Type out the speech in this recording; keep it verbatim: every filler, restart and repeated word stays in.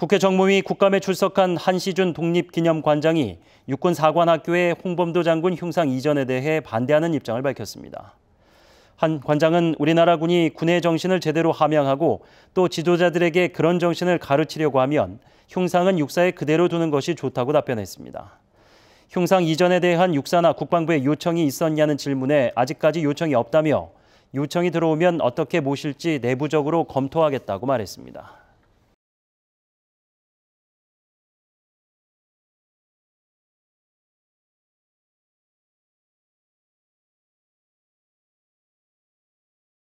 국회정무위 국감에 출석한 한시준 독립기념관장이 육군사관학교의 홍범도 장군 흉상 이전에 대해 반대하는 입장을 밝혔습니다. 한 관장은 우리나라 군이 군의 정신을 제대로 함양하고 또 지도자들에게 그런 정신을 가르치려고 하면 흉상은 육사에 그대로 두는 것이 좋다고 답변했습니다. 흉상 이전에 대한 육사나 국방부의 요청이 있었냐는 질문에 아직까지 요청이 없다며 요청이 들어오면 어떻게 모실지 내부적으로 검토하겠다고 말했습니다.